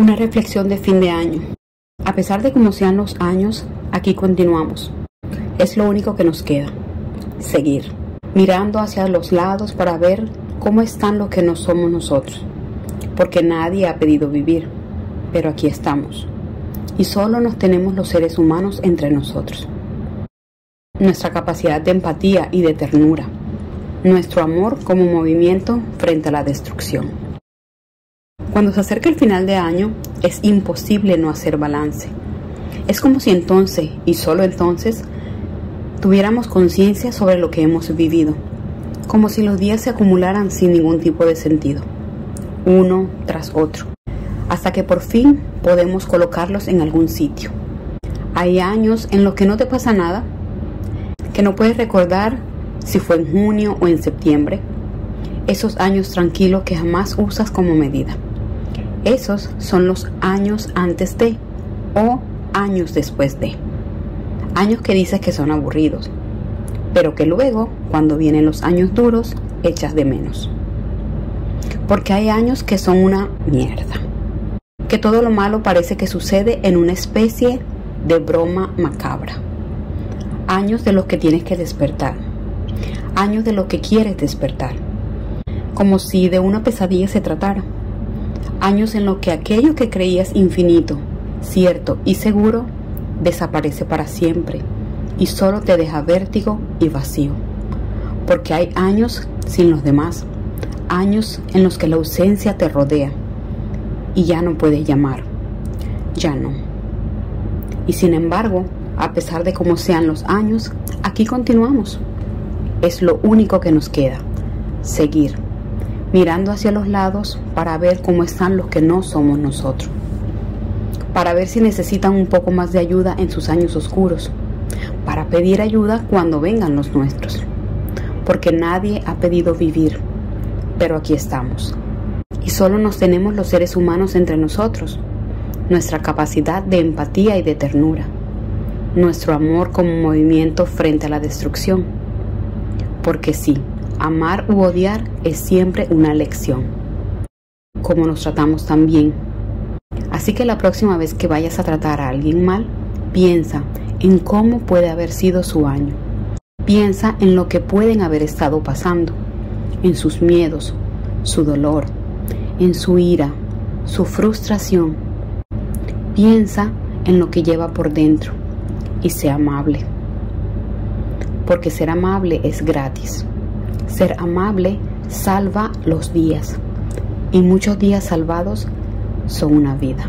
Una reflexión de fin de año. A pesar de cómo sean los años, aquí continuamos. Es lo único que nos queda. Seguir. Mirando hacia los lados para ver cómo están los que no somos nosotros. Porque nadie ha pedido vivir, pero aquí estamos. Y solo nos tenemos los seres humanos entre nosotros. Nuestra capacidad de empatía y de ternura. Nuestro amor como movimiento frente a la destrucción. Cuando se acerca el final de año, es imposible no hacer balance. Es como si entonces, y solo entonces, tuviéramos conciencia sobre lo que hemos vivido. Como si los días se acumularan sin ningún tipo de sentido, uno tras otro, hasta que por fin podemos colocarlos en algún sitio. Hay años en los que no te pasa nada, que no puedes recordar si fue en junio o en septiembre, esos años tranquilos que jamás usas como medida. Esos son los años antes de o años después de. Años que dices que son aburridos, pero que luego, cuando vienen los años duros, echas de menos. Porque hay años que son una mierda, que todo lo malo parece que sucede en una especie de broma macabra. Años de los que tienes que despertar, años de los que quieres despertar, como si de una pesadilla se tratara. Años en los que aquello que creías infinito, cierto y seguro, desaparece para siempre y solo te deja vértigo y vacío. Porque hay años sin los demás, años en los que la ausencia te rodea y ya no puedes llamar, ya no. Y sin embargo, a pesar de cómo sean los años, aquí continuamos. Es lo único que nos queda, seguir, mirando hacia los lados para ver cómo están los que no somos nosotros, para ver si necesitan un poco más de ayuda en sus años oscuros, para pedir ayuda cuando vengan los nuestros, porque nadie ha pedido vivir, pero aquí estamos, y solo nos tenemos los seres humanos entre nosotros, nuestra capacidad de empatía y de ternura, nuestro amor como movimiento frente a la destrucción, porque sí, amar u odiar es siempre una elección, como nos tratamos también. Así que la próxima vez que vayas a tratar a alguien mal, piensa en cómo puede haber sido su año. Piensa en lo que pueden haber estado pasando, en sus miedos, su dolor, en su ira, su frustración. Piensa en lo que lleva por dentro y sea amable. Porque ser amable es gratis. Ser amable salva los días, y muchos días salvados son una vida.